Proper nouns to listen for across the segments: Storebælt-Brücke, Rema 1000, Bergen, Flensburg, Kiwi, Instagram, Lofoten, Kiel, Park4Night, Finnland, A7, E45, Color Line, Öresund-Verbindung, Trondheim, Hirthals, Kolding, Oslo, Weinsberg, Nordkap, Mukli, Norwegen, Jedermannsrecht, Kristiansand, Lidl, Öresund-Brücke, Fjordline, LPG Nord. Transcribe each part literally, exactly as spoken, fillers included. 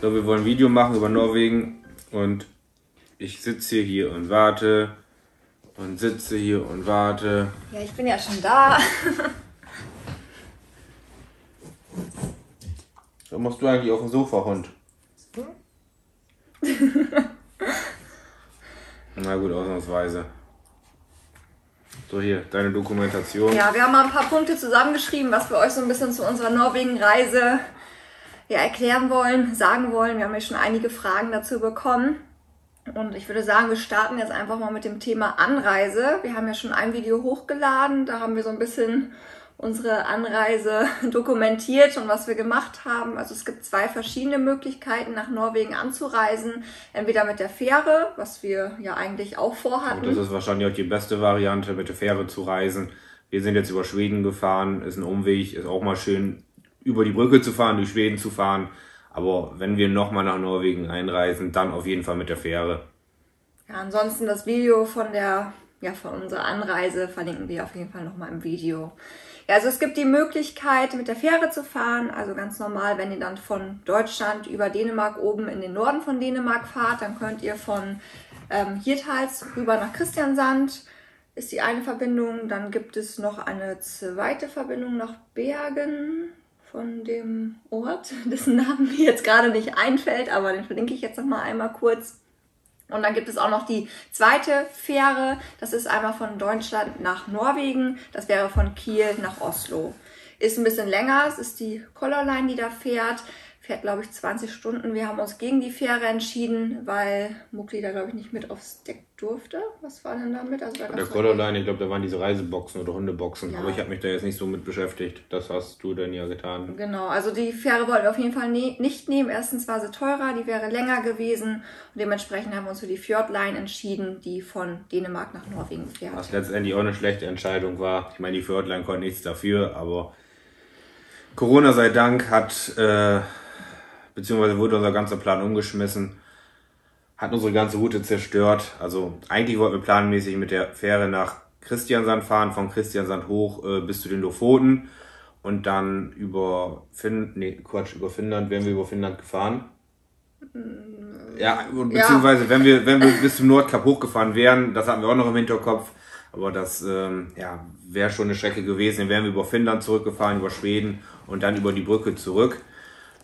So, wir wollen ein Video machen über Norwegen und ich sitze hier und warte und sitze hier und warte. Ja, ich bin ja schon da. Da musst du eigentlich auf dem Sofa, Hund. Hm? Na gut, ausnahmsweise. So, hier, deine Dokumentation. Ja, wir haben mal ein paar Punkte zusammengeschrieben, was wir euch so ein bisschen zu unserer Norwegen-Reise ja, erklären wollen, sagen wollen. Wir haben ja schon einige Fragen dazu bekommen. Und ich würde sagen, wir starten jetzt einfach mal mit dem Thema Anreise. Wir haben ja schon ein Video hochgeladen, da haben wir so ein bisschen unsere Anreise dokumentiert und was wir gemacht haben. Also es gibt zwei verschiedene Möglichkeiten, nach Norwegen anzureisen. Entweder mit der Fähre, was wir ja eigentlich auch vorhatten. Und das ist wahrscheinlich auch die beste Variante, mit der Fähre zu reisen. Wir sind jetzt über Schweden gefahren, ist ein Umweg, ist auch mal schön, über die Brücke zu fahren, durch Schweden zu fahren. Aber wenn wir nochmal nach Norwegen einreisen, dann auf jeden Fall mit der Fähre. Ja, ansonsten das Video von der, ja, von unserer Anreise verlinken wir auf jeden Fall nochmal im Video. Ja, also es gibt die Möglichkeit, mit der Fähre zu fahren, also ganz normal, wenn ihr dann von Deutschland über Dänemark oben in den Norden von Dänemark fahrt, dann könnt ihr von ähm, Hirthals rüber nach Kristiansand, ist die eine Verbindung. Dann gibt es noch eine zweite Verbindung nach Bergen, von dem Ort, dessen Namen mir jetzt gerade nicht einfällt, aber den verlinke ich jetzt nochmal einmal kurz. Und dann gibt es auch noch die zweite Fähre, das ist einmal von Deutschland nach Norwegen, das wäre von Kiel nach Oslo. Ist ein bisschen länger, es ist die Color Line, die da fährt, fährt glaube ich zwanzig Stunden. Wir haben uns gegen die Fähre entschieden, weil Mukli da glaube ich nicht mit aufs Deck durfte. Was war denn damit? Also, da der Color Line, ich glaube da waren diese Reiseboxen oder Hundeboxen, ja. Aber ich habe mich da jetzt nicht so mit beschäftigt. Das hast du denn ja getan. Genau, also die Fähre wollten wir auf jeden Fall ne nicht nehmen. Erstens war sie teurer, die wäre länger gewesen und dementsprechend haben wir uns für die Fjordline entschieden, die von Dänemark nach Norwegen fährt. Was letztendlich auch eine schlechte Entscheidung war. Ich meine, die Fjordline konnte nichts dafür, aber Corona sei Dank hat äh, beziehungsweise wurde unser ganzer Plan umgeschmissen, hat unsere ganze Route zerstört. Also eigentlich wollten wir planmäßig mit der Fähre nach Kristiansand fahren, von Kristiansand hoch äh, bis zu den Lofoten und dann über Finn, nee, Quatsch, über Finnland, wären wir über Finnland gefahren. Ja, beziehungsweise ja. Wenn, wir, wenn wir bis zum Nordkap hochgefahren wären, das hatten wir auch noch im Hinterkopf, aber das ähm, ja, wäre schon eine Strecke gewesen. Dann wären wir über Finnland zurückgefahren, über Schweden und dann über die Brücke zurück.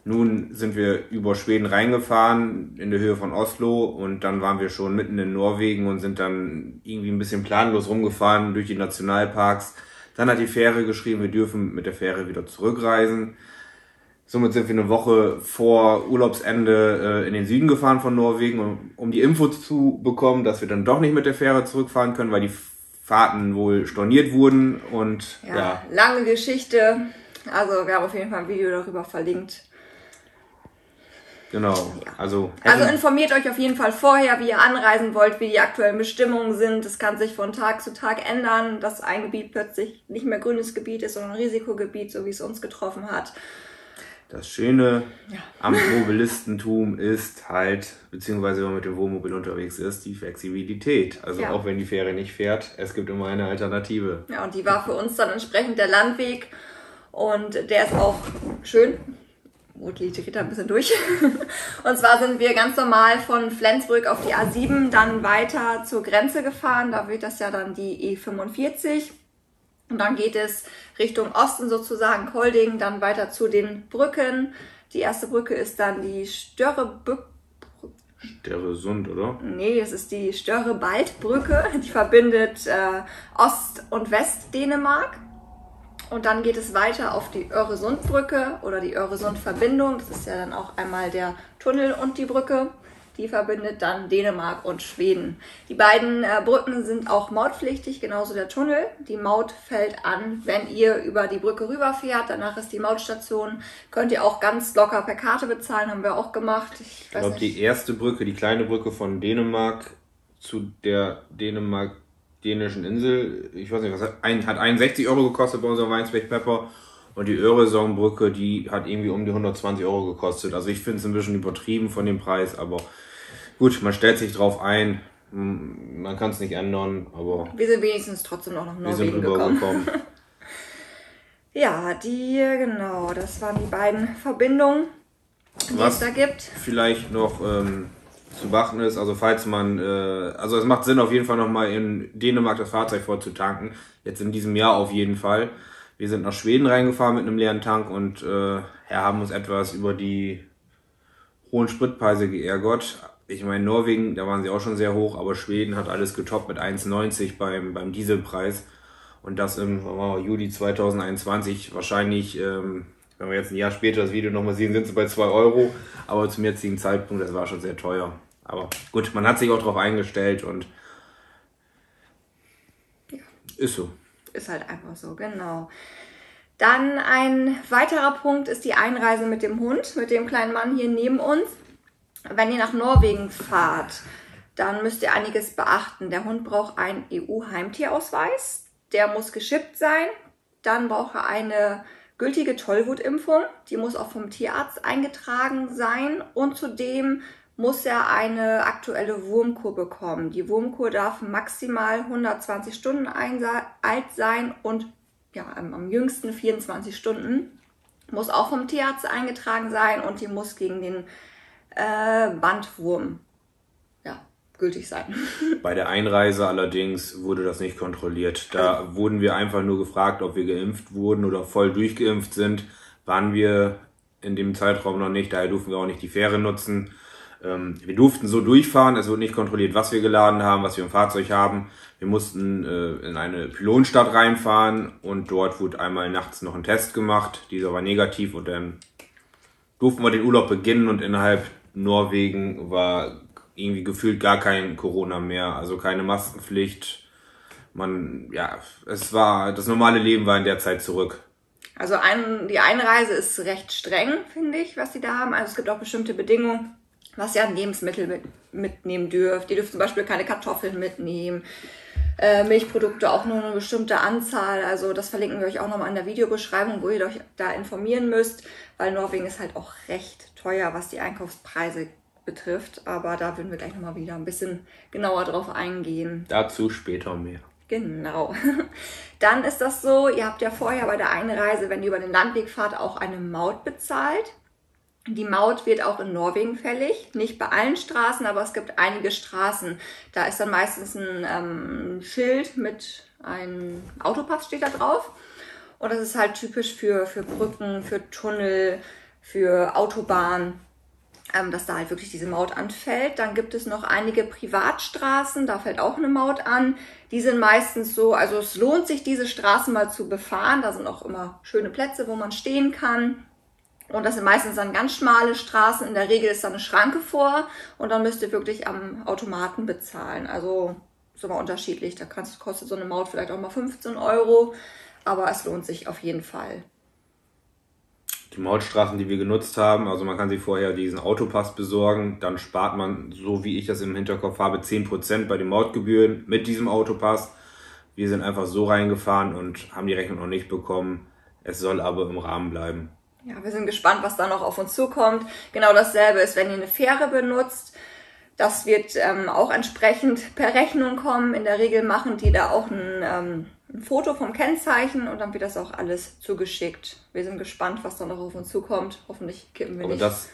Nun sind wir über Schweden reingefahren, in der Höhe von Oslo und dann waren wir schon mitten in Norwegen und sind dann irgendwie ein bisschen planlos rumgefahren durch die Nationalparks. Dann hat die Fähre geschrieben, wir dürfen mit der Fähre wieder zurückreisen. Somit sind wir eine Woche vor Urlaubsende äh, in den Süden gefahren von Norwegen, um, um die Info zu bekommen, dass wir dann doch nicht mit der Fähre zurückfahren können, weil die Fahrten wohl storniert wurden und ja, ja. Lange Geschichte, also wir haben auf jeden Fall ein Video darüber verlinkt. Genau, ja. also... Also informiert euch auf jeden Fall vorher, wie ihr anreisen wollt, wie die aktuellen Bestimmungen sind. Das kann sich von Tag zu Tag ändern, dass ein Gebiet plötzlich nicht mehr grünes Gebiet ist, sondern ein Risikogebiet, so wie es uns getroffen hat. Das Schöne ja. am Mobilistentum ist halt, beziehungsweise wenn man mit dem Wohnmobil unterwegs ist, die Flexibilität. Also ja. auch wenn die Fähre nicht fährt, es gibt immer eine Alternative. Ja, und die war für uns dann entsprechend der Landweg und der ist auch schön. Mutli geht da ein bisschen durch. Und zwar sind wir ganz normal von Flensburg auf die A sieben dann weiter zur Grenze gefahren. Da wird das ja dann die E fünfundvierzig. Und dann geht es Richtung Osten sozusagen, Kolding, dann weiter zu den Brücken. Die erste Brücke ist dann die Storebælt-Brücke. Öresund, oder? Nee, das ist die Storebælt-Brücke. Die verbindet äh, Ost- und West-Dänemark. Und dann geht es weiter auf die Öresund-Brücke oder die Öresund-Verbindung. Das ist ja dann auch einmal der Tunnel und die Brücke. Die verbindet dann Dänemark und Schweden. Die beiden äh, Brücken sind auch mautpflichtig, genauso der Tunnel. Die Maut fällt an, wenn ihr über die Brücke rüberfährt. Danach ist die Mautstation. Könnt ihr auch ganz locker per Karte bezahlen, haben wir auch gemacht. Ich, ich glaube, die erste Brücke, die kleine Brücke von Dänemark zu der Dänemark dänischen Insel, ich weiß nicht, was hat, ein, hat einundsechzig Euro gekostet bei unserem Weinsberg Pepper und die Öresund-Brücke, die hat irgendwie um die hundertzwanzig Euro gekostet. Also ich finde es ein bisschen übertrieben von dem Preis, aber gut, man stellt sich drauf ein, man kann es nicht ändern, aber... Wir sind wenigstens trotzdem noch nach Norwegen gekommen. gekommen. Ja, die, genau, das waren die beiden Verbindungen. was es da gibt. Vielleicht noch ähm, zu beachten ist, also falls man, äh, also es macht Sinn auf jeden Fall nochmal in Dänemark das Fahrzeug vorzutanken, jetzt in diesem Jahr auf jeden Fall. Wir sind nach Schweden reingefahren mit einem leeren Tank und äh, ja, haben uns etwas über die hohen Spritpreise geärgert. Ich meine, Norwegen, da waren sie auch schon sehr hoch, aber Schweden hat alles getoppt mit eins neunzig beim, beim Dieselpreis. Und das im oh, Juli zweitausendeinundzwanzig wahrscheinlich, ähm, wenn wir jetzt ein Jahr später das Video nochmal sehen, sind sie bei zwei Euro. Aber zum jetzigen Zeitpunkt, das war schon sehr teuer. Aber gut, man hat sich auch darauf eingestellt und ja. Ist so. Ist halt einfach so, genau. Dann ein weiterer Punkt ist die Einreise mit dem Hund, mit dem kleinen Mann hier neben uns. Wenn ihr nach Norwegen fahrt, dann müsst ihr einiges beachten. Der Hund braucht einen E U-Heimtierausweis, der muss geschippt sein. Dann braucht er eine gültige Tollwutimpfung, die muss auch vom Tierarzt eingetragen sein. Und zudem muss er eine aktuelle Wurmkur bekommen. Die Wurmkur darf maximal hundertzwanzig Stunden alt sein und ja, am jüngsten vierundzwanzig Stunden. Muss auch vom Tierarzt eingetragen sein und die muss gegen den äh, Bandwurm ja, gültig sein. Bei der Einreise allerdings wurde das nicht kontrolliert. Da also, wurden wir einfach nur gefragt, ob wir geimpft wurden oder voll durchgeimpft sind. Waren wir in dem Zeitraum noch nicht, daher durften wir auch nicht die Fähre nutzen. Wir durften so durchfahren, es wurde nicht kontrolliert, was wir geladen haben, was wir im Fahrzeug haben. Wir mussten äh, in eine Pylonstadt reinfahren und dort wurde einmal nachts noch ein Test gemacht. Dieser war negativ und dann durften wir den Urlaub beginnen und innerhalb Norwegen war irgendwie gefühlt gar kein Corona mehr, also keine Maskenpflicht. Man, ja, es war, das normale Leben war in der Zeit zurück. Also ein, die Einreise ist recht streng, finde ich, was die da haben. Also es gibt auch bestimmte Bedingungen, was ihr an Lebensmittel mit, mitnehmen dürft. Ihr dürft zum Beispiel keine Kartoffeln mitnehmen, äh, Milchprodukte auch nur eine bestimmte Anzahl. Also das verlinken wir euch auch nochmal in der Videobeschreibung, wo ihr euch da informieren müsst, weil Norwegen ist halt auch recht teuer, was die Einkaufspreise betrifft. Aber da würden wir gleich nochmal wieder ein bisschen genauer drauf eingehen. Dazu später mehr. Genau. Dann ist das so, ihr habt ja vorher bei der Einreise, wenn ihr über den Landweg fahrt, auch eine Maut bezahlt. Die Maut wird auch in Norwegen fällig, nicht bei allen Straßen, aber es gibt einige Straßen. Da ist dann meistens ein ähm, Schild mit einem Autopass steht da drauf. Und das ist halt typisch für, für Brücken, für Tunnel, für Autobahnen, ähm, dass da halt wirklich diese Maut anfällt. Dann gibt es noch einige Privatstraßen, da fällt auch eine Maut an. Die sind meistens so, also es lohnt sich, diese Straßen mal zu befahren. Da sind auch immer schöne Plätze, wo man stehen kann. Und das sind meistens dann ganz schmale Straßen. In der Regel ist da eine Schranke vor und dann müsst ihr wirklich am Automaten bezahlen. Also ist immer unterschiedlich. Da kannst, kostet so eine Maut vielleicht auch mal fünfzehn Euro, aber es lohnt sich auf jeden Fall. Die Mautstraßen, die wir genutzt haben, also man kann sich vorher diesen Autopass besorgen. Dann spart man, so wie ich das im Hinterkopf habe, zehn Prozent bei den Mautgebühren mit diesem Autopass. Wir sind einfach so reingefahren und haben die Rechnung noch nicht bekommen. Es soll aber im Rahmen bleiben. Ja, wir sind gespannt, was da noch auf uns zukommt. Genau dasselbe ist, wenn ihr eine Fähre benutzt. Das wird ähm, auch entsprechend per Rechnung kommen. In der Regel machen die da auch ein, ähm, ein Foto vom Kennzeichen und dann wird das auch alles zugeschickt. Wir sind gespannt, was da noch auf uns zukommt. Hoffentlich kippen wir aber nicht. Das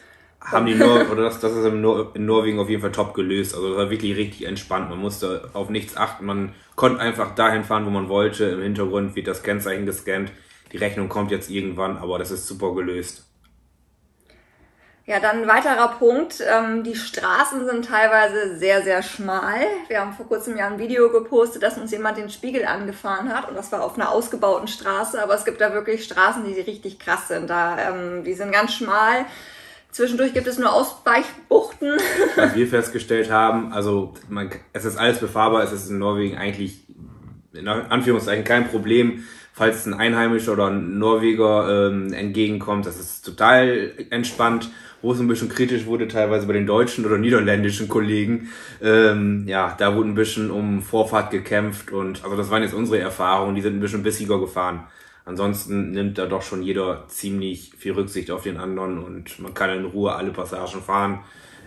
haben die Nor oder das, das ist im Nor in Norwegen auf jeden Fall top gelöst. Also das war wirklich richtig entspannt. Man musste auf nichts achten. Man konnte einfach dahin fahren, wo man wollte. Im Hintergrund wird das Kennzeichen gescannt. Die Rechnung kommt jetzt irgendwann, aber das ist super gelöst. Ja, dann ein weiterer Punkt. Ähm, die Straßen sind teilweise sehr, sehr schmal. Wir haben vor kurzem ja ein Video gepostet, dass uns jemand den Spiegel angefahren hat. Und das war auf einer ausgebauten Straße. Aber es gibt da wirklich Straßen, die richtig krass sind. Da, ähm, die sind ganz schmal. Zwischendurch gibt es nur Ausweichbuchten. Was wir festgestellt haben, also man, es ist alles befahrbar. Es ist in Norwegen eigentlich in Anführungszeichen kein Problem. Falls ein Einheimischer oder ein Norweger ähm, entgegenkommt, das ist total entspannt. Wo es ein bisschen kritisch wurde, teilweise bei den deutschen oder niederländischen Kollegen, ähm, ja, da wurde ein bisschen um Vorfahrt gekämpft und also das waren jetzt unsere Erfahrungen, die sind ein bisschen bissiger gefahren. Ansonsten nimmt da doch schon jeder ziemlich viel Rücksicht auf den anderen und man kann in Ruhe alle Passagen fahren.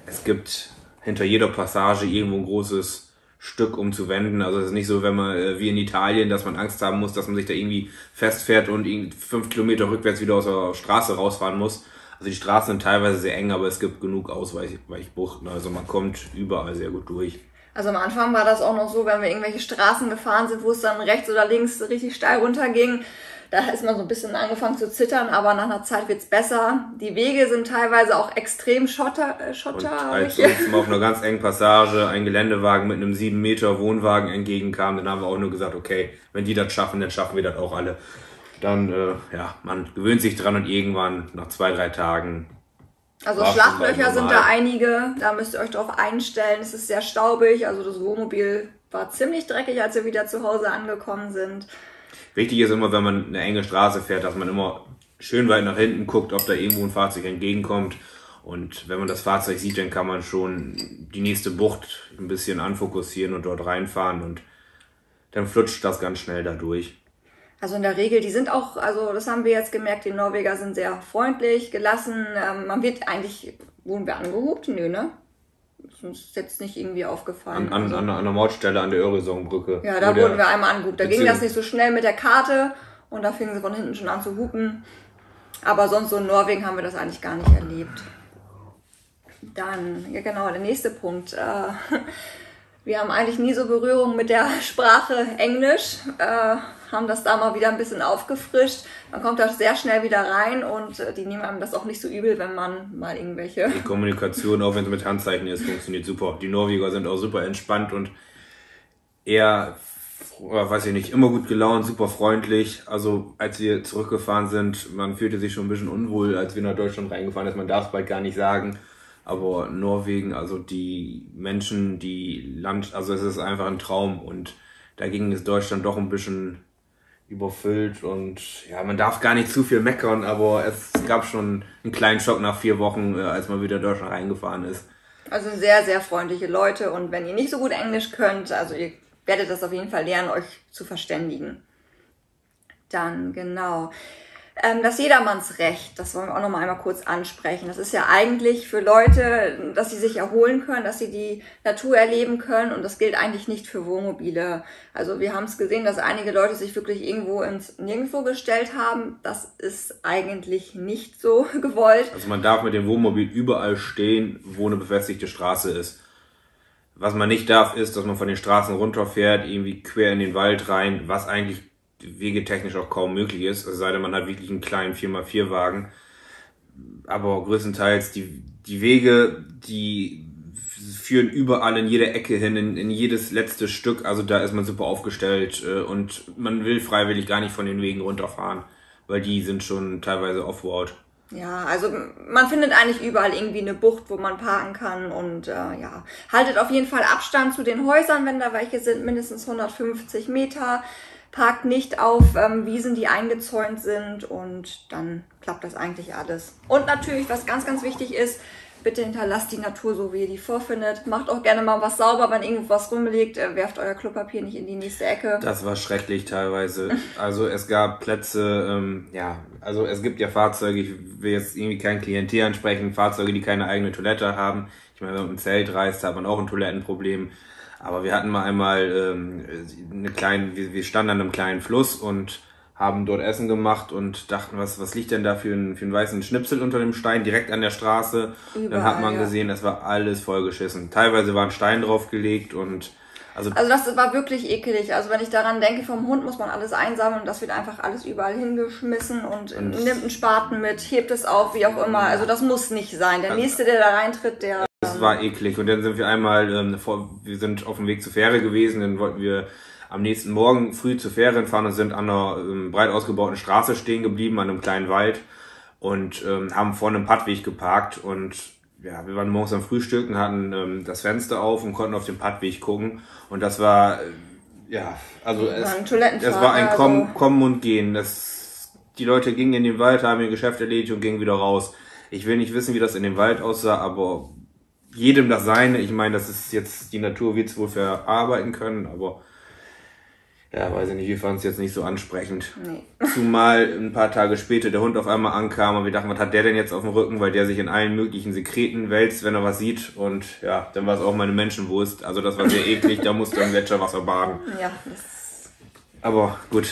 Es gibt hinter jeder Passage irgendwo ein großes Stück um zu wenden. Also es ist nicht so, wenn man wie in Italien, dass man Angst haben muss, dass man sich da irgendwie festfährt und fünf Kilometer rückwärts wieder aus der Straße rausfahren muss. Also die Straßen sind teilweise sehr eng, aber es gibt genug Ausweichbuchten. Also man kommt überall sehr gut durch. Also am Anfang war das auch noch so, wenn wir irgendwelche Straßen gefahren sind, wo es dann rechts oder links richtig steil runterging, da ist man so ein bisschen angefangen zu zittern, aber nach einer Zeit wird es besser. Die Wege sind teilweise auch extrem schotter. Äh, schotter Und als uns mal auf einer ganz engen Passage ein Geländewagen mit einem sieben Meter Wohnwagen entgegenkam, dann haben wir auch nur gesagt, okay, wenn die das schaffen, dann schaffen wir das auch alle. Dann, äh, ja, man gewöhnt sich dran und irgendwann nach zwei, drei Tagen... Also Schlachtlöcher sind da einige, da müsst ihr euch drauf einstellen. Es ist sehr staubig, also das Wohnmobil war ziemlich dreckig, als wir wieder zu Hause angekommen sind. Wichtig ist immer, wenn man eine enge Straße fährt, dass man immer schön weit nach hinten guckt, ob da irgendwo ein Fahrzeug entgegenkommt. Und wenn man das Fahrzeug sieht, dann kann man schon die nächste Bucht ein bisschen anfokussieren und dort reinfahren und dann flutscht das ganz schnell da durch. Also in der Regel, die sind auch, also das haben wir jetzt gemerkt, die Norweger sind sehr freundlich, gelassen. Ähm, man wird eigentlich, wurden wir angehupt? Nö, ne? Das ist jetzt nicht irgendwie aufgefallen. An, an, an, an der Mautstelle, an der Öresund-Brücke. Ja, da wurden wir einmal angehupt. Da ging das nicht so schnell mit der Karte und da fingen sie von hinten schon an zu hupen. Aber sonst so in Norwegen haben wir das eigentlich gar nicht erlebt. Dann, ja genau, der nächste Punkt. Äh, wir haben eigentlich nie so Berührung mit der Sprache Englisch. Äh, haben das da mal wieder ein bisschen aufgefrischt. Man kommt da sehr schnell wieder rein und die nehmen einem das auch nicht so übel, wenn man mal irgendwelche... Die Kommunikation, auch wenn es mit Handzeichen ist, funktioniert super. Die Norweger sind auch super entspannt und eher, weiß ich nicht, immer gut gelaunt, super freundlich. Also als wir zurückgefahren sind, man fühlte sich schon ein bisschen unwohl, als wir nach Deutschland reingefahren sind. Man darf es bald gar nicht sagen. Aber Norwegen, also die Menschen, die Land... Also es ist einfach ein Traum und dagegen ist Deutschland doch ein bisschen... überfüllt und ja, man darf gar nicht zu viel meckern, aber es gab schon einen kleinen Schock nach vier Wochen, als man wieder in Deutschland reingefahren ist. Also sehr, sehr freundliche Leute und wenn ihr nicht so gut Englisch könnt, also ihr werdet das auf jeden Fall lernen, euch zu verständigen. Dann, genau. Das Jedermannsrecht, das wollen wir auch noch mal einmal kurz ansprechen. Das ist ja eigentlich für Leute, dass sie sich erholen können, dass sie die Natur erleben können und das gilt eigentlich nicht für Wohnmobile. Also wir haben es gesehen, dass einige Leute sich wirklich irgendwo ins Nirgendwo gestellt haben. Das ist eigentlich nicht so gewollt. Also man darf mit dem Wohnmobil überall stehen, wo eine befestigte Straße ist. Was man nicht darf, ist, dass man von den Straßen runterfährt, irgendwie quer in den Wald rein, was eigentlich wegetechnisch auch kaum möglich ist, es sei denn, man hat wirklich einen kleinen vier mal vier Wagen. Aber größtenteils die, die Wege, die führen überall in jede Ecke hin, in, in jedes letzte Stück. Also da ist man super aufgestellt und man will freiwillig gar nicht von den Wegen runterfahren, weil die sind schon teilweise Offroad. Ja, also man findet eigentlich überall irgendwie eine Bucht, wo man parken kann und äh, ja, haltet auf jeden Fall Abstand zu den Häusern, wenn da welche sind, mindestens hundertfünfzig Meter. Parkt nicht auf ähm, Wiesen, die eingezäunt sind und dann klappt das eigentlich alles. Und natürlich, was ganz, ganz wichtig ist, bitte hinterlasst die Natur so, wie ihr die vorfindet. Macht auch gerne mal was sauber, wenn irgendwas rumliegt. Äh, werft euer Klopapier nicht in die nächste Ecke. Das war schrecklich teilweise. Also es gab Plätze, ähm, ja, also es gibt ja Fahrzeuge, ich will jetzt irgendwie kein Klientel ansprechen, Fahrzeuge, die keine eigene Toilette haben. Ich meine, wenn man mit dem Zelt reist, hat man auch ein Toilettenproblem. Aber wir hatten mal einmal ähm, eine kleine, wir standen an einem kleinen Fluss und haben dort Essen gemacht und dachten, was, was liegt denn da für einen, für einen weißen Schnipsel unter dem Stein, direkt an der Straße. Überall, dann hat man ja gesehen, das war alles vollgeschissen. Teilweise waren Steine draufgelegt und... Also, also das war wirklich ekelig. Also wenn ich daran denke, vom Hund muss man alles einsammeln und das wird einfach alles überall hingeschmissen und, und nimmt einen Spaten mit, hebt es auf, wie auch immer. Also das muss nicht sein. Der also, Nächste, der da reintritt, der... Das war eklig und dann sind wir einmal, ähm, vor, wir sind auf dem Weg zur Fähre gewesen, dann wollten wir am nächsten Morgen früh zur Fähre fahren und sind an einer ähm, breit ausgebauten Straße stehen geblieben, an einem kleinen Wald und ähm, haben vor einem Pattweg geparkt und ja, wir waren morgens am Frühstück und hatten ähm, das Fenster auf und konnten auf den Pattweg gucken und das war, äh, ja, also es war ein, es war ein also Kommen, Kommen und Gehen. Das, die Leute gingen in den Wald, haben ihr Geschäft erledigt und gingen wieder raus. Ich will nicht wissen, wie das in dem Wald aussah, aber... jedem das Seine. Ich meine, das ist jetzt, die Natur wird es wohl verarbeiten können, aber ja, weiß ich nicht, wir fanden es jetzt nicht so ansprechend. Nee. Zumal ein paar Tage später der Hund auf einmal ankam und wir dachten, was hat der denn jetzt auf dem Rücken, weil der sich in allen möglichen Sekreten wälzt, wenn er was sieht und ja, dann war es auch meine Menschenwurst. Also das war sehr eklig, da musste ein Gletscherwasser baden. Ja. Aber gut,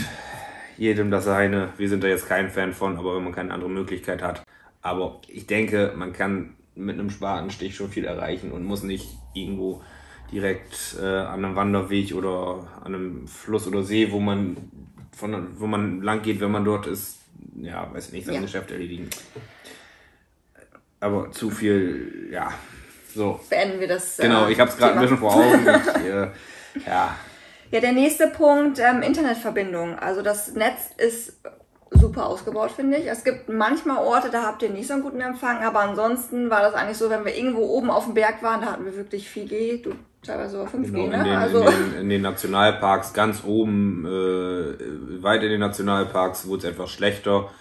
jedem das Seine. Wir sind da jetzt kein Fan von, aber wenn man keine andere Möglichkeit hat. Aber ich denke, man kann mit einem Spatenstich schon viel erreichen und muss nicht irgendwo direkt äh, an einem Wanderweg oder an einem Fluss oder See, wo man von wo man lang geht, wenn man dort ist, ja, weiß nicht, sein ja. Geschäft erledigen. Aber zu viel, ja, so. Beenden wir das. Genau, ich habe es gerade ein bisschen vor Augen. Ich, äh, ja. ja, der nächste Punkt, ähm, Internetverbindung. Also das Netz ist super ausgebaut, finde ich. Es gibt manchmal Orte, da habt ihr nicht so einen guten Empfang, aber ansonsten war das eigentlich so, wenn wir irgendwo oben auf dem Berg waren, da hatten wir wirklich vier G, du, teilweise sogar fünf G, genau, ne? In den, also in, den, in den Nationalparks, ganz oben, äh, weit in den Nationalparks wurde es etwas schlechter,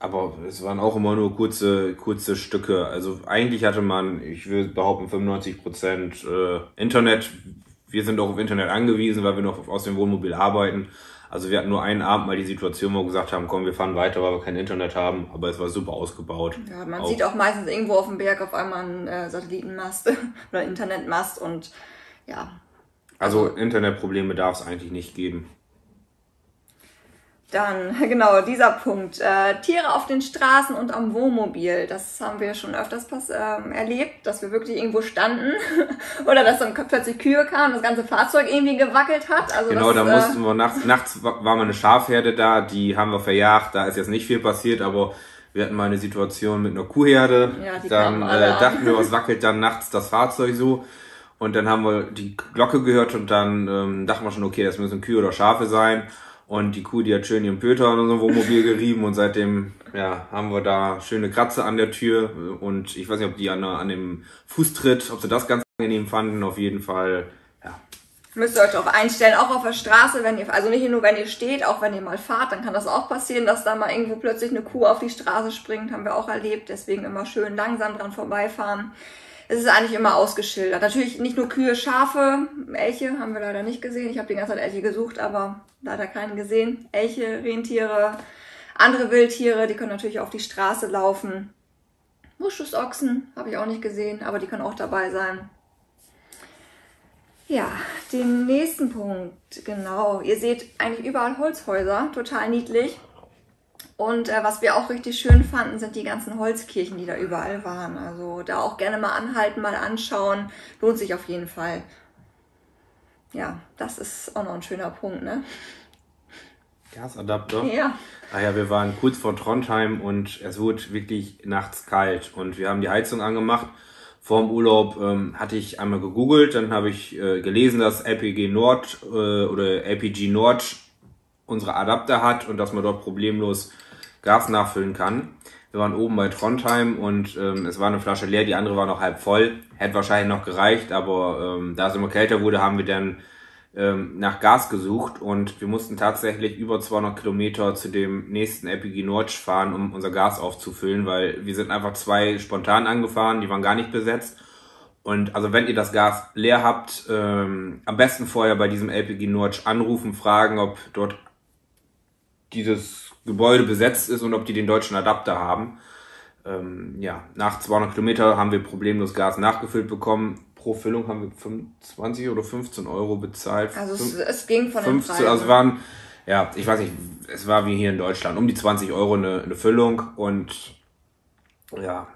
aber es waren auch immer nur kurze, kurze Stücke. Also eigentlich hatte man, ich würde behaupten, fünfundneunzig Prozent äh, Internet. Wir sind auch auf Internet angewiesen, weil wir noch aus dem Wohnmobil arbeiten. Also wir hatten nur einen Abend mal die Situation, wo wir gesagt haben, komm, wir fahren weiter, weil wir kein Internet haben. Aber es war super ausgebaut. Ja, man auch. sieht auch meistens irgendwo auf dem Berg auf einmal einen äh, Satellitenmast oder Internetmast und ja. Also Internetprobleme darf es eigentlich nicht geben. Dann, genau, dieser Punkt. Äh, Tiere auf den Straßen und am Wohnmobil. Das haben wir schon öfters äh, erlebt, dass wir wirklich irgendwo standen oder dass dann plötzlich Kühe kamen und das ganze Fahrzeug irgendwie gewackelt hat. Also genau, das, da äh, mussten wir nachts, nachts war mal eine Schafherde da, die haben wir verjagt, da ist jetzt nicht viel passiert, aber wir hatten mal eine Situation mit einer Kuhherde. Ja, die dann äh, dachten wir, was wackelt dann nachts das Fahrzeug so. Und dann haben wir die Glocke gehört und dann ähm, dachten wir schon, okay, das müssen Kühe oder Schafe sein. Und die Kuh, die hat schön ihren Pöter an unserem Wohnmobil gerieben und seitdem ja, haben wir da schöne Kratze an der Tür und ich weiß nicht, ob die an, an dem Fußtritt, ob sie das ganz angenehm fanden, auf jeden Fall, ja. Müsst ihr euch darauf einstellen, auch auf der Straße, wenn ihr, also nicht nur wenn ihr steht, auch wenn ihr mal fahrt, dann kann das auch passieren, dass da mal irgendwo plötzlich eine Kuh auf die Straße springt, haben wir auch erlebt, deswegen immer schön langsam dran vorbeifahren. Es ist eigentlich immer ausgeschildert. Natürlich nicht nur Kühe, Schafe, Elche haben wir leider nicht gesehen. Ich habe die ganze Zeit Elche gesucht, aber leider keinen gesehen. Elche, Rentiere, andere Wildtiere, die können natürlich auf die Straße laufen. Muschusochsen habe ich auch nicht gesehen, aber die können auch dabei sein. Ja, den nächsten Punkt, genau. Ihr seht eigentlich überall Holzhäuser, total niedlich. Und äh, was wir auch richtig schön fanden, sind die ganzen Holzkirchen, die da überall waren. Also da auch gerne mal anhalten, mal anschauen. Lohnt sich auf jeden Fall. Ja, das ist auch noch ein schöner Punkt, ne? Gasadapter. Ja. Ah ja, wir waren kurz vor Trondheim und es wurde wirklich nachts kalt. Und wir haben die Heizung angemacht. Vor dem Urlaub ähm, hatte ich einmal gegoogelt. Dann habe ich äh, gelesen, dass L P G Nord äh, oder L P G Nord unsere Adapter hat und dass man dort problemlos Gas nachfüllen kann. Wir waren oben bei Trondheim und ähm, es war eine Flasche leer, die andere war noch halb voll. Hätte wahrscheinlich noch gereicht, aber ähm, da es immer kälter wurde, haben wir dann ähm, nach Gas gesucht und wir mussten tatsächlich über zweihundert Kilometer zu dem nächsten L P G Nord fahren, um unser Gas aufzufüllen, weil wir sind einfach zwei spontan angefahren, die waren gar nicht besetzt. Und also wenn ihr das Gas leer habt, ähm, am besten vorher bei diesem L P G Nord anrufen, fragen, ob dort dieses Gebäude besetzt ist und ob die den deutschen Adapter haben. Ähm, ja, nach zweihundert Kilometer haben wir problemlos Gas nachgefüllt bekommen. Pro Füllung haben wir fünfundzwanzig oder fünfzehn Euro bezahlt. Also es, es ging von fünfzehn, den Preisen. Also waren, ja, ich weiß nicht, es war wie hier in Deutschland, um die zwanzig Euro eine, eine Füllung und ja,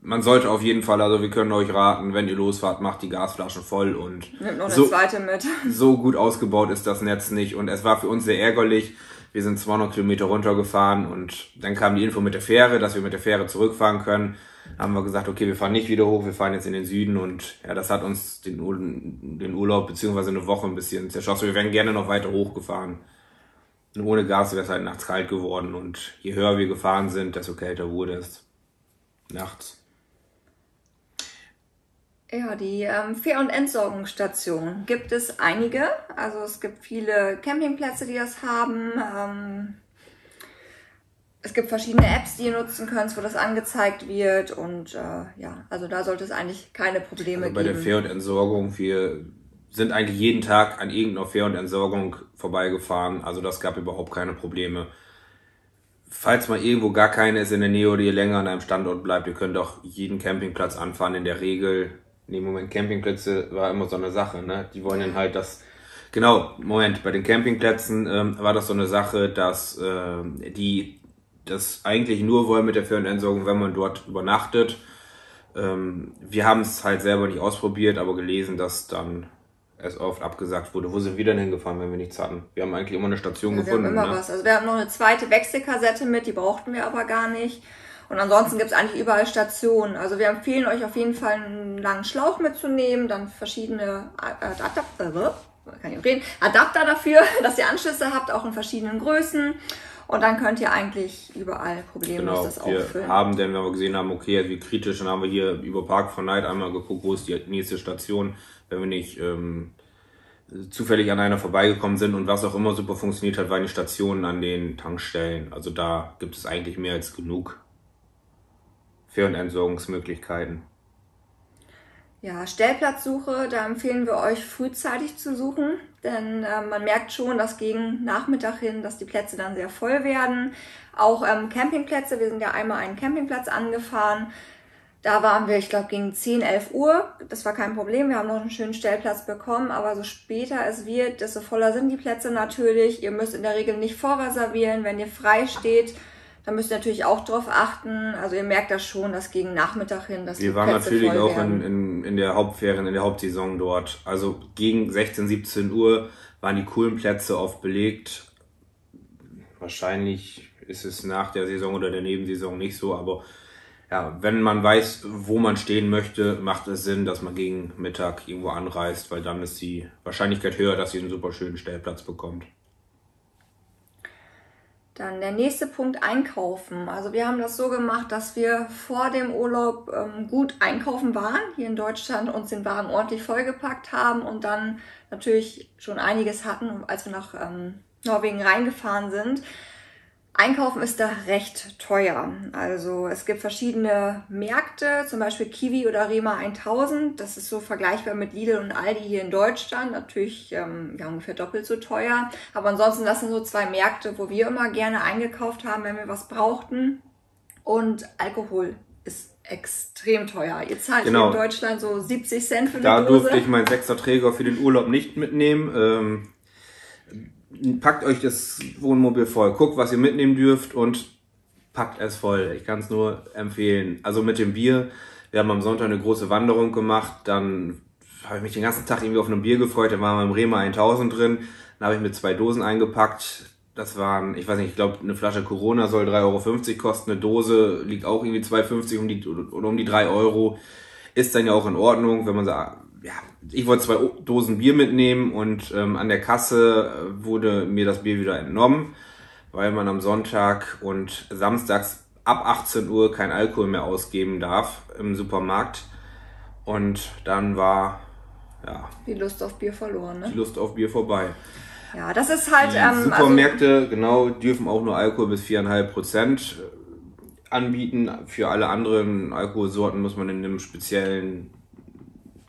man sollte auf jeden Fall, also wir können euch raten, wenn ihr losfahrt, macht die Gasflaschen voll und nimmt noch eine so, zweite mit. So gut ausgebaut ist das Netz nicht und es war für uns sehr ärgerlich. Wir sind zweihundert Kilometer runtergefahren und dann kam die Info mit der Fähre, dass wir mit der Fähre zurückfahren können. Dann haben wir gesagt, okay, wir fahren nicht wieder hoch, wir fahren jetzt in den Süden. Und ja, das hat uns den, Ur den Urlaub bzw. eine Woche ein bisschen zerschossen. Wir wären gerne noch weiter hochgefahren. Und ohne Gas wäre es halt nachts kalt geworden. Und je höher wir gefahren sind, desto kälter wurde es nachts. Ja, die ähm, Fähr- und Entsorgungsstation gibt es einige. Also es gibt viele Campingplätze, die das haben. Ähm, es gibt verschiedene Apps, die ihr nutzen könnt, wo das angezeigt wird. Und äh, ja, also da sollte es eigentlich keine Probleme also bei geben. Bei der Fähr- und Entsorgung, wir sind eigentlich jeden Tag an irgendeiner Fähr- und Entsorgung vorbeigefahren. Also das gab überhaupt keine Probleme. Falls mal irgendwo gar keine ist in der Nähe oder ihr länger an einem Standort bleibt, ihr könnt auch jeden Campingplatz anfahren in der Regel. Nee, Moment, Campingplätze war immer so eine Sache, ne? Die wollen dann halt das... Genau, Moment, bei den Campingplätzen ähm, war das so eine Sache, dass äh, die das eigentlich nur wollen mit der Fernentsorgung, wenn man dort übernachtet. Ähm, wir haben es halt selber nicht ausprobiert, aber gelesen, dass dann es oft abgesagt wurde. Wo sind wir denn hingefahren, wenn wir nichts hatten? Wir haben eigentlich immer eine Station ja, gefunden. Wir haben immer ne? was. Also wir hatten noch eine zweite Wechselkassette mit, die brauchten wir aber gar nicht. Und ansonsten gibt es eigentlich überall Stationen. Also wir empfehlen euch auf jeden Fall einen langen Schlauch mitzunehmen, dann verschiedene Adapter, kann ich auch reden, Adapter dafür, dass ihr Anschlüsse habt, auch in verschiedenen Größen. Und dann könnt ihr eigentlich überall problemlos genau, das auffüllen. Wir haben, denn wenn wir gesehen haben, okay, wie kritisch, dann haben wir hier über Park for Night einmal geguckt, wo ist die nächste Station, wenn wir nicht ähm, zufällig an einer vorbeigekommen sind. Und was auch immer super funktioniert hat, waren die Stationen an den Tankstellen. Also da gibt es eigentlich mehr als genug Fernentsorgungsmöglichkeiten. Ja, Stellplatzsuche, da empfehlen wir euch frühzeitig zu suchen, denn äh, man merkt schon, dass gegen Nachmittag hin, dass die Plätze dann sehr voll werden. Auch ähm, Campingplätze, wir sind ja einmal einen Campingplatz angefahren, da waren wir, ich glaube, gegen zehn, elf Uhr, das war kein Problem, wir haben noch einen schönen Stellplatz bekommen, aber so später es wird, desto voller sind die Plätze natürlich. Ihr müsst in der Regel nicht vorreservieren, wenn ihr frei steht. Da müsst ihr natürlich auch drauf achten. Also ihr merkt das schon, dass gegen Nachmittag hin, dass die Plätze voll werden. Wir waren natürlich auch in, in, in der Hauptferien, in der Hauptsaison dort. Also gegen sechzehn, siebzehn Uhr waren die coolen Plätze oft belegt. Wahrscheinlich ist es nach der Saison oder der Nebensaison nicht so, aber ja, wenn man weiß, wo man stehen möchte, macht es Sinn, dass man gegen Mittag irgendwo anreist, weil dann ist die Wahrscheinlichkeit höher, dass ihr einen super schönen Stellplatz bekommt. Dann der nächste Punkt, einkaufen. Also wir haben das so gemacht, dass wir vor dem Urlaub ähm, gut einkaufen waren, hier in Deutschland uns den Wagen ordentlich vollgepackt haben und dann natürlich schon einiges hatten, als wir nach ähm, Norwegen reingefahren sind. Einkaufen ist da recht teuer. Also es gibt verschiedene Märkte, zum Beispiel Kiwi oder Rema tausend. Das ist so vergleichbar mit Lidl und Aldi hier in Deutschland. Natürlich ähm, ja, ungefähr doppelt so teuer. Aber ansonsten, das sind so zwei Märkte, wo wir immer gerne eingekauft haben, wenn wir was brauchten. Und Alkohol ist extrem teuer. Ihr zahlt genau. in Deutschland so siebzig Cent für eine da Dose. Da durfte ich meinen Sechserträger für den Urlaub nicht mitnehmen. Ähm Packt euch das Wohnmobil voll, guckt, was ihr mitnehmen dürft und packt es voll. Ich kann es nur empfehlen. Also mit dem Bier, wir haben am Sonntag eine große Wanderung gemacht, dann habe ich mich den ganzen Tag irgendwie auf ein Bier gefreut, da waren wir im Rema tausend drin, dann habe ich mir zwei Dosen eingepackt, das waren, ich weiß nicht, ich glaube eine Flasche Corona soll drei Euro fünfzig kosten, eine Dose liegt auch irgendwie zwei Euro fünfzig um die, oder um die drei Euro, ist dann ja auch in Ordnung, wenn man sagt, ja, ich wollte zwei Dosen Bier mitnehmen und ähm, an der Kasse wurde mir das Bier wieder entnommen, weil man am Sonntag und samstags ab achtzehn Uhr kein Alkohol mehr ausgeben darf im Supermarkt. Und dann war ja die Lust auf Bier verloren, ne? Die Lust auf Bier vorbei. Ja, das ist halt. Die ähm, Supermärkte also genau dürfen auch nur Alkohol bis vier Komma fünf Prozent anbieten. Für alle anderen Alkoholsorten muss man in einem speziellen,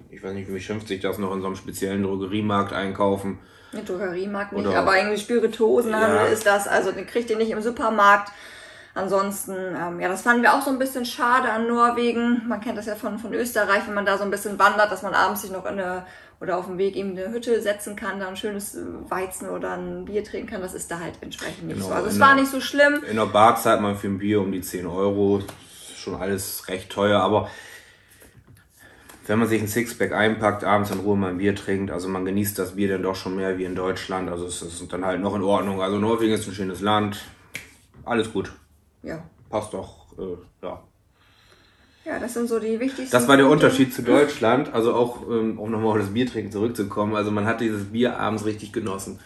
ich weiß nicht, wie schimpft sich das noch, in so einem speziellen Drogeriemarkt einkaufen. Eine Drogeriemarkt nicht, oder aber irgendwie Spirituosenhandel ja. ist das. Also den kriegt ihr nicht im Supermarkt. Ansonsten, ähm, ja, das fanden wir auch so ein bisschen schade an Norwegen. Man kennt das ja von, von Österreich, wenn man da so ein bisschen wandert, dass man abends sich noch in eine, oder auf dem Weg eben eine Hütte setzen kann, da ein schönes Weizen oder ein Bier trinken kann. Das ist da halt entsprechend nicht genau, so. Also es war nicht so schlimm. In der Bar zahlt man für ein Bier um die zehn Euro. Ist schon alles recht teuer, aber wenn man sich ein Sixpack einpackt, abends in Ruhe mal ein Bier trinkt, also man genießt das Bier dann doch schon mehr wie in Deutschland, also es ist dann halt noch in Ordnung. Also Norwegen ist ein schönes Land, alles gut. Ja. Passt doch, äh, ja. Ja, das sind so die wichtigsten. Das war der Punkte. Unterschied zu Deutschland, also auch, ähm, auch nochmal auf das Biertrinken zurückzukommen, also man hat dieses Bier abends richtig genossen.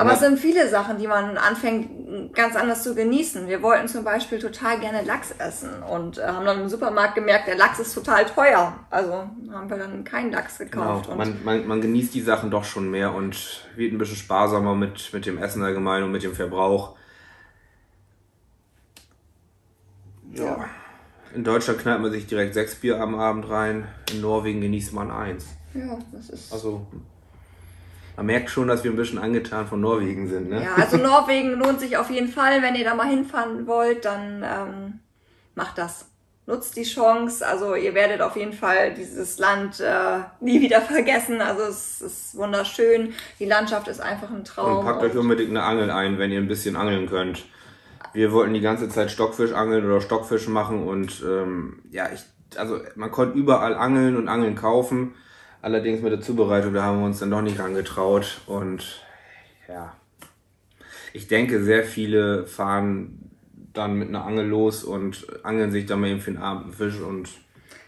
Aber es sind viele Sachen, die man anfängt, ganz anders zu genießen. Wir wollten zum Beispiel total gerne Lachs essen und haben dann im Supermarkt gemerkt, der Lachs ist total teuer. Also haben wir dann keinen Lachs gekauft. Genau. Und man, man, man genießt die Sachen doch schon mehr und wird ein bisschen sparsamer mit, mit dem Essen allgemein und mit dem Verbrauch. Ja. Ja. In Deutschland knallt man sich direkt sechs Bier am Abend rein, in Norwegen genießt man eins. Ja, das ist... Also, man merkt schon, dass wir ein bisschen angetan von Norwegen sind, ne? Ja, also Norwegen lohnt sich auf jeden Fall. Wenn ihr da mal hinfahren wollt, dann ähm, macht das. Nutzt die Chance. Also ihr werdet auf jeden Fall dieses Land äh, nie wieder vergessen. Also es ist wunderschön. Die Landschaft ist einfach ein Traum. Und packt euch unbedingt eine Angel ein, wenn ihr ein bisschen angeln könnt. Wir wollten die ganze Zeit Stockfisch angeln oder Stockfisch machen und ähm, ja, ich, also man konnte überall angeln und Angeln kaufen. Allerdings mit der Zubereitung, da haben wir uns dann doch nicht rangetraut und ja, ich denke, sehr viele fahren dann mit einer Angel los und angeln sich dann mal eben für den Abend einen Fisch und...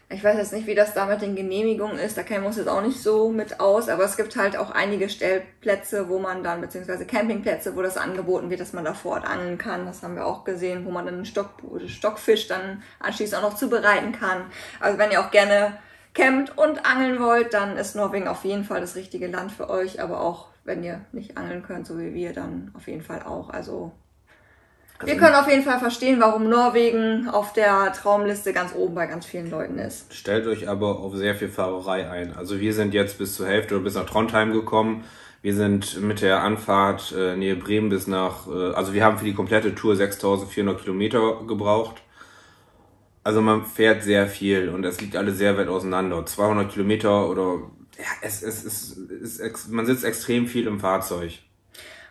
Ich weiß jetzt nicht, wie das da mit den Genehmigungen ist, da kennen wir uns jetzt auch nicht so mit aus, aber es gibt halt auch einige Stellplätze, wo man dann, beziehungsweise Campingplätze, wo das angeboten wird, dass man da vor Ort angeln kann, das haben wir auch gesehen, wo man dann einen Stock, Stockfisch dann anschließend auch noch zubereiten kann. Also wenn ihr auch gerne campt und angeln wollt, dann ist Norwegen auf jeden Fall das richtige Land für euch, aber auch wenn ihr nicht angeln könnt, so wie wir, dann auf jeden Fall auch. Also, wir können auf jeden Fall verstehen, warum Norwegen auf der Traumliste ganz oben bei ganz vielen Leuten ist. Stellt euch aber auf sehr viel Fahrerei ein. Also wir sind jetzt bis zur Hälfte oder bis nach Trondheim gekommen. Wir sind mit der Anfahrt äh, Nähe Bremen bis nach, äh, also wir haben für die komplette Tour sechstausendvierhundert Kilometer gebraucht. Also man fährt sehr viel und es liegt alle sehr weit auseinander. zweihundert Kilometer oder... Ja, es, es, es, es, es, man sitzt extrem viel im Fahrzeug.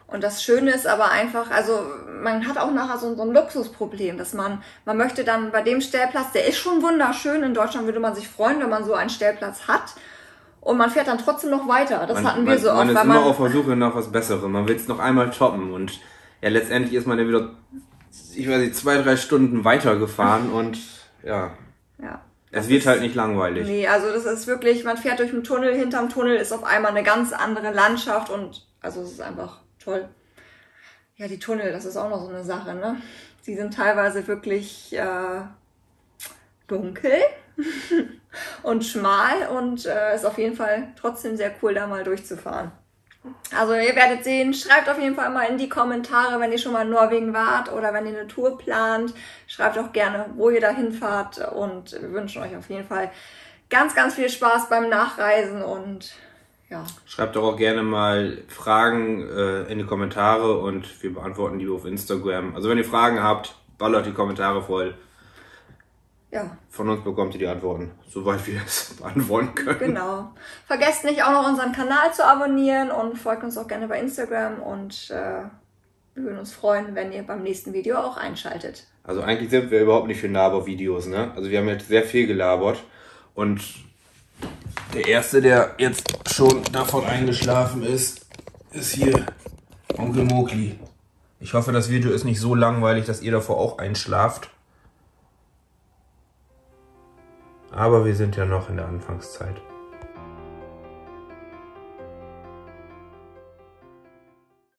Und das Schöne ist aber einfach, also man hat auch nachher so, so ein Luxusproblem, dass man, man möchte dann bei dem Stellplatz, der ist schon wunderschön, in Deutschland würde man sich freuen, wenn man so einen Stellplatz hat. Und man fährt dann trotzdem noch weiter, das man, hatten wir man, so oft. Man ist weil immer man, auf der Suche nach was Besserem, man will es noch einmal toppen und ja, letztendlich ist man dann wieder, ich weiß nicht, zwei, drei Stunden weitergefahren und ja... ja. Es wird halt nicht langweilig. Nee, also das ist wirklich, man fährt durch einen Tunnel, hinterm Tunnel ist auf einmal eine ganz andere Landschaft und also es ist einfach toll. Ja, die Tunnel, das ist auch noch so eine Sache, ne? Sie sind teilweise wirklich äh, dunkel und schmal und äh, ist auf jeden Fall trotzdem sehr cool, da mal durchzufahren. Also ihr werdet sehen, schreibt auf jeden Fall mal in die Kommentare, wenn ihr schon mal in Norwegen wart oder wenn ihr eine Tour plant. Schreibt auch gerne, wo ihr da hinfahrt und wir wünschen euch auf jeden Fall ganz, ganz viel Spaß beim Nachreisen und ja. Schreibt doch auch gerne mal Fragen äh, in die Kommentare und wir beantworten die auf Instagram. Also wenn ihr Fragen habt, ballert die Kommentare voll. Ja. Von uns bekommt ihr die Antworten, soweit wir es beantworten können. Genau. Vergesst nicht auch noch unseren Kanal zu abonnieren und folgt uns auch gerne bei Instagram und äh, wir würden uns freuen, wenn ihr beim nächsten Video auch einschaltet. Also eigentlich sind wir überhaupt nicht für Laber-Videos, ne? Also wir haben jetzt sehr viel gelabert und der Erste, der jetzt schon davon eingeschlafen ist, ist hier Onkel Mukli. Ich hoffe, das Video ist nicht so langweilig, dass ihr davor auch einschlaft. Aber wir sind ja noch in der Anfangszeit.